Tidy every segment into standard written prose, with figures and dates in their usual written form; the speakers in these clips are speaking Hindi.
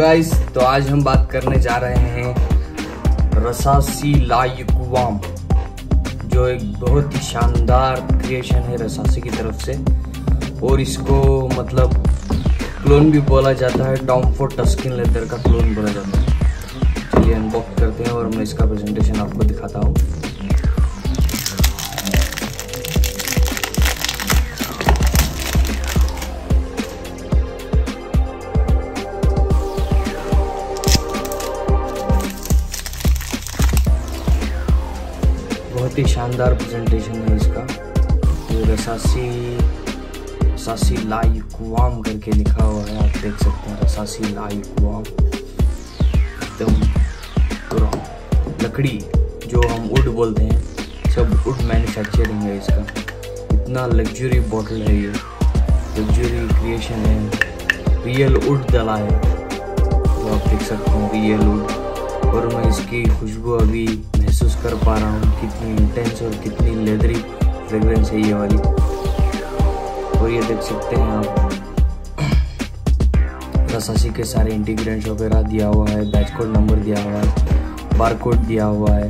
गाइस, तो आज हम बात करने जा रहे हैं रसासी ला युक़वाम, जो एक बहुत ही शानदार क्रिएशन है रसासी की तरफ से। और इसको मतलब क्लोन भी बोला जाता है, टॉम फोर्ड टस्किन लेदर का क्लोन बोला जाता है। चलिए अनबॉक्स करते हैं और मैं इसका प्रेजेंटेशन आपको दिखाता हूँ। बहुत ही शानदार प्रेजेंटेशन है इसका। रसासी ला युक़वाम करके लिखा हुआ है, आप देख सकते हैं। रसासी ला युक़वाम एकदम लकड़ी, जो हम वुड बोलते हैं, सब वुड मैन्युफैक्चरिंग है इसका। इतना लग्जरी बॉटल है, ये लग्जरी क्रिएशन है। रियल वुड डला है, तो आप देख सकते हैं रियल वुड। और मैं इसकी खुशबू अभी महसूस कर पा रहा हूँ, कितनी इंटेंस और कितनी लेदरी फ्रेगरेंस है ये वाली। और ये देख सकते हैं आप, रसासी के सारे इंटीग्रेंट्स वगैरह दिया हुआ है, बैच कोड नंबर दिया हुआ है, बार कोड दिया हुआ है।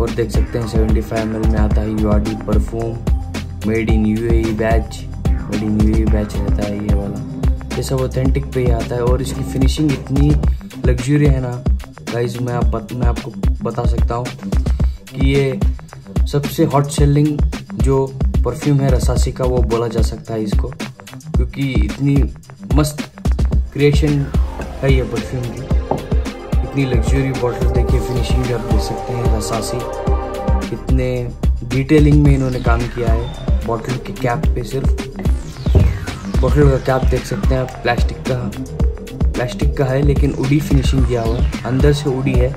और देख सकते हैं 75 ml में आता है URD perfume, made in UAE batch, made in UAE batch रहता है ये वाला। ये सब ऑथेंटिक पे ही आता है। और इसकी फिनिशिंग इतनी लग्जरी है ना गाइज, मैं आपको बता सकता हूँ कि ये सबसे हॉट सेलिंग जो परफ्यूम है रसासी का, वो बोला जा सकता है इसको, क्योंकि इतनी मस्त क्रिएशन है ये परफ्यूम की। इतनी लग्जरी बॉटल, देखिए फिनिशिंग भी आप देख सकते हैं। रसासी इतने डिटेलिंग में इन्होंने काम किया है। बॉटल के कैप पे, सिर्फ बॉटल का कैप देख सकते हैं आप, प्लास्टिक का है लेकिन उडी फिनिशिंग दिया हुआ है। अंदर से उडी है,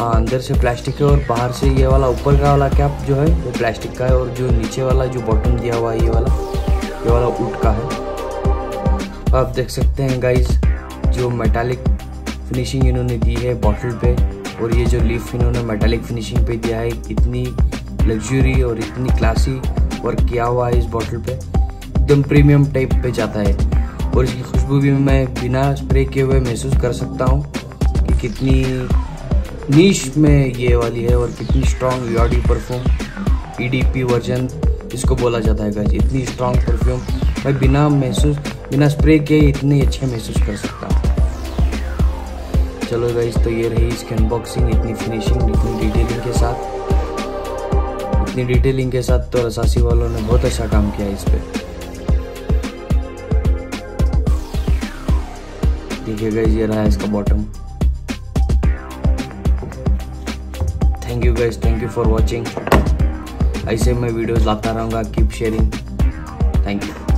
हाँ, अंदर से प्लास्टिक है और बाहर से ये वाला ऊपर का वाला कैप जो है वो प्लास्टिक का है। और जो नीचे वाला जो बॉटम दिया हुआ है, ये वाला वुड का है। आप देख सकते हैं गाइस, जो मेटालिक फिनिशिंग इन्होंने दी है बॉटल पे, और ये जो लीफ इन्होंने मेटालिक फिनिशिंग पे दिया है, इतनी लग्जरी और इतनी क्लासी वर्क किया हुआ है इस बॉटल पे। एकदम प्रीमियम टाइप पे जाता है। और इसकी खुशबू भी मैं बिना स्प्रे किए हुए महसूस कर सकता हूँ कि कितनी नीश में ये वाली है और कितनी strong URD perfume EDP version इसको बोला जाता है गाइस। इतनी स्ट्रॉन्ग परफ्यूम मैं बिना स्प्रे किए इतने अच्छे महसूस कर सकता हूँ। चलो गाइस, तो ये रही इसकी अनबॉक्सिंग। इतनी फिनिशिंग, इतनी डिटेलिंग के साथ तो रसासी वालों ने बहुत अच्छा काम किया इस पर। देखिए गाइस, ये रहा इसका bottom. Thank you guys, thank you for watching. ऐसे मैं वीडियोस लाता रहूँगा। Keep sharing. Thank you.